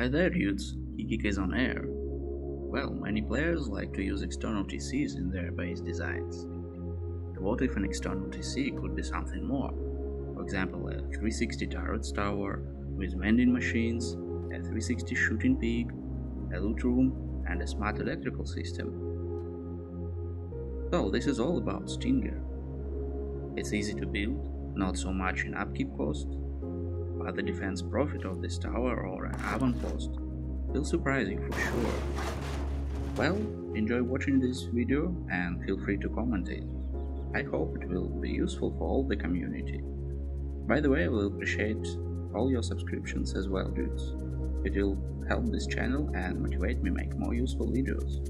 Hi there, dudes. Kikik is on air. Well, many players like to use external TCs in their base designs. But what if an external TC could be something more? For example, a 360 turrets tower with vending machines, a 360 shooting peak, a loot room, and a smart electrical system. So this is all about Stinger. It's easy to build, not so much in upkeep cost, but the defense profit of this tower or an avant-post will surprise you for sure. Well, enjoy watching this video and feel free to comment it. I hope it will be useful for all the community. By the way, I will appreciate all your subscriptions as well, dudes. It will help this channel and motivate me make more useful videos.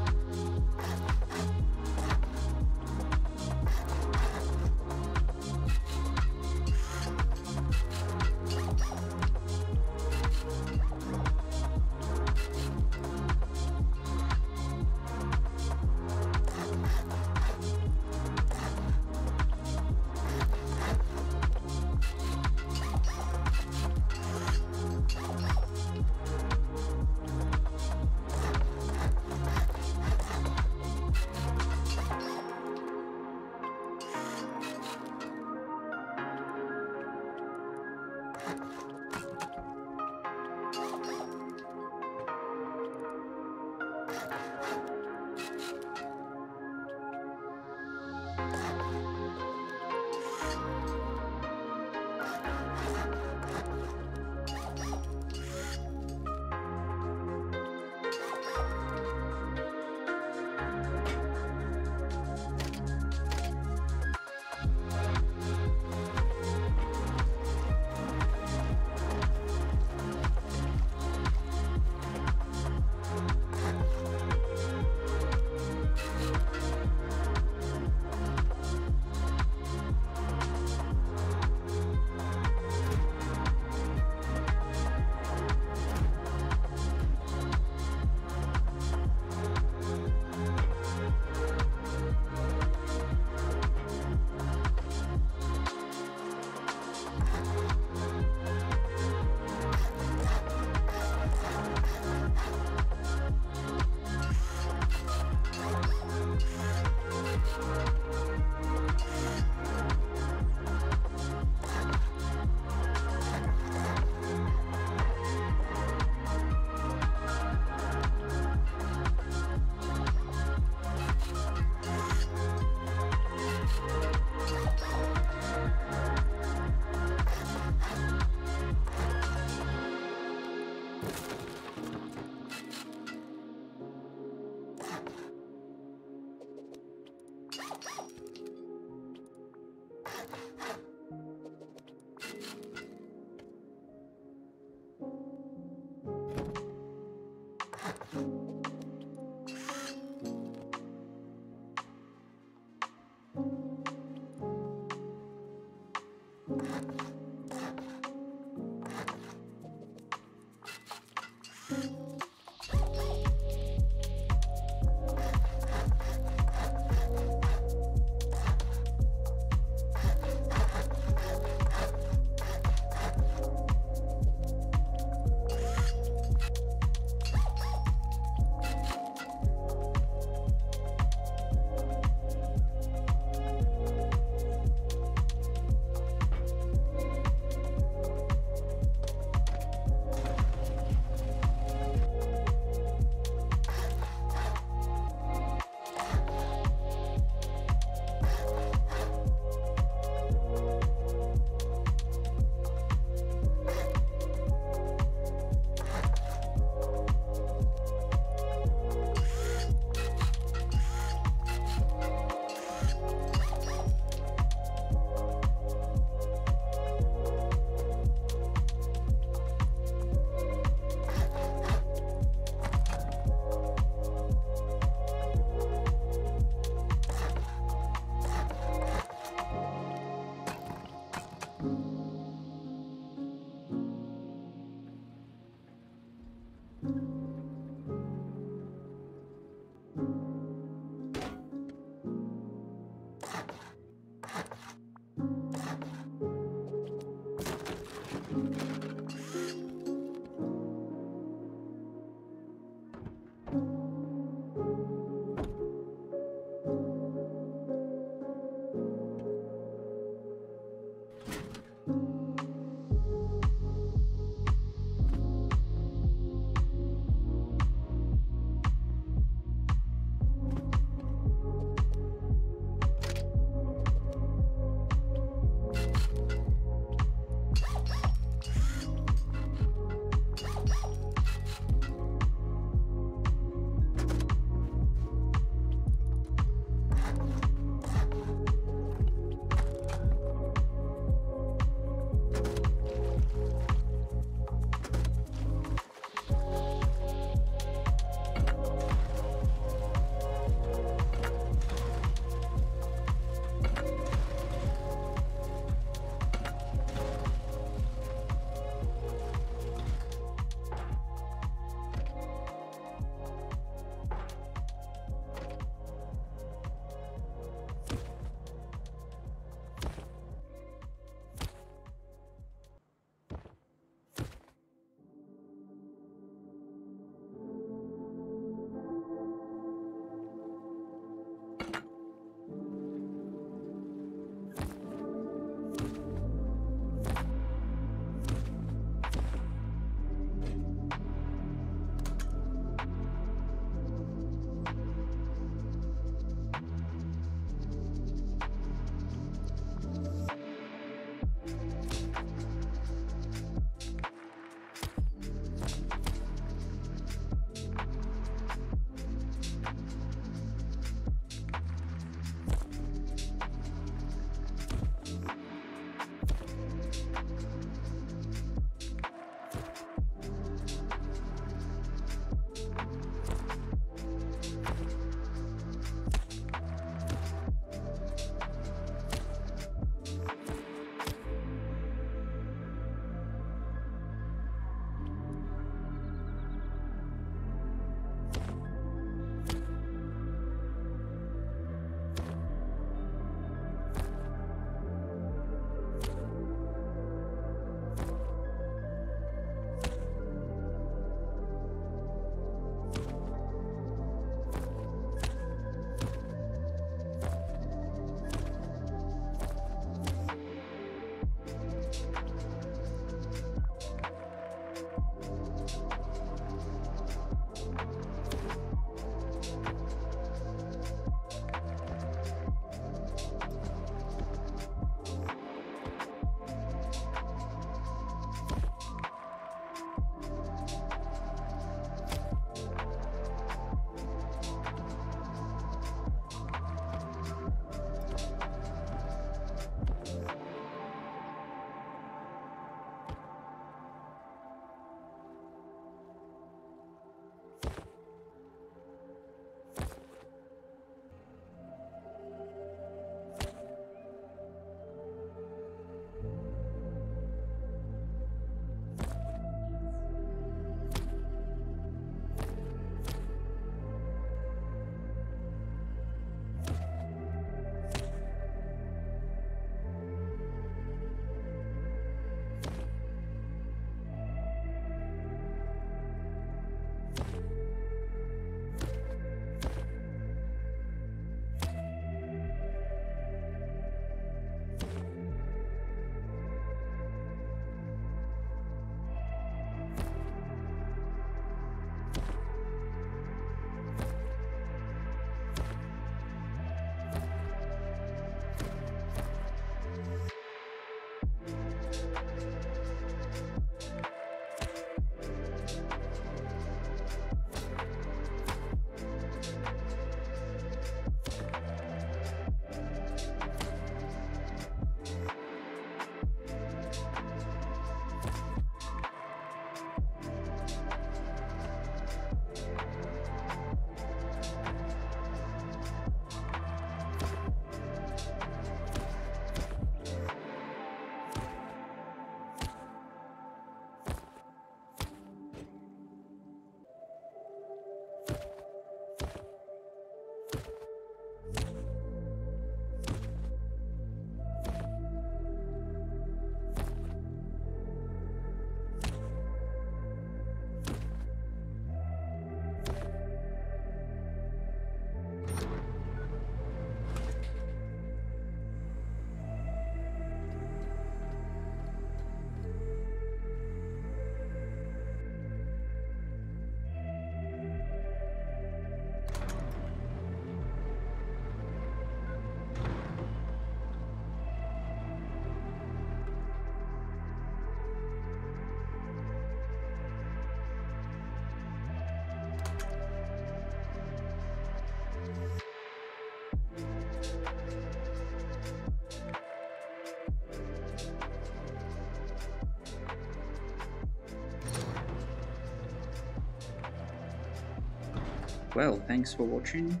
well, thanks for watching.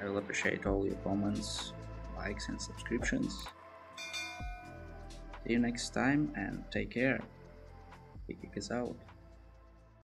I will appreciate all your comments, likes and subscriptions. See you next time and take care. Kikik is out.